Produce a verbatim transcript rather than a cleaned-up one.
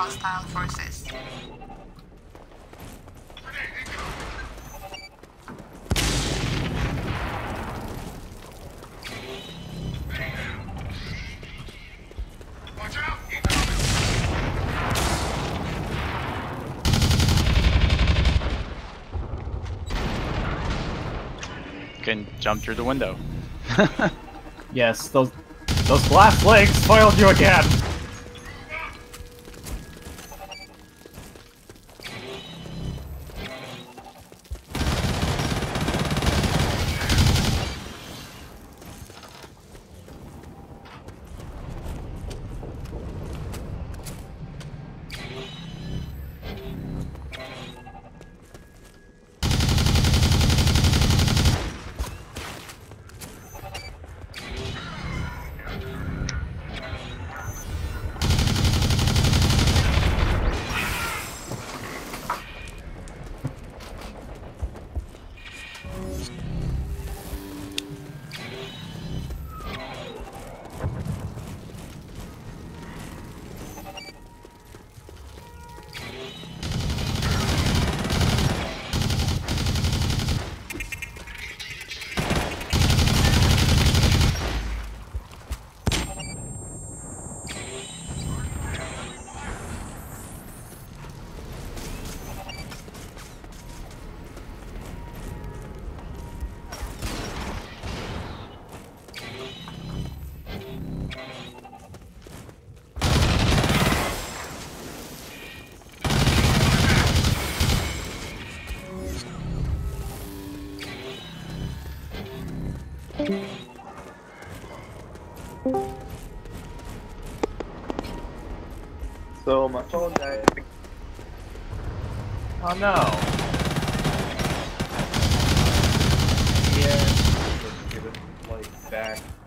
hostile forces. Can jump through the window. Yes, those those glass legs foiled you again. So my phone died. Oh no. Yeah. Let's get it like back.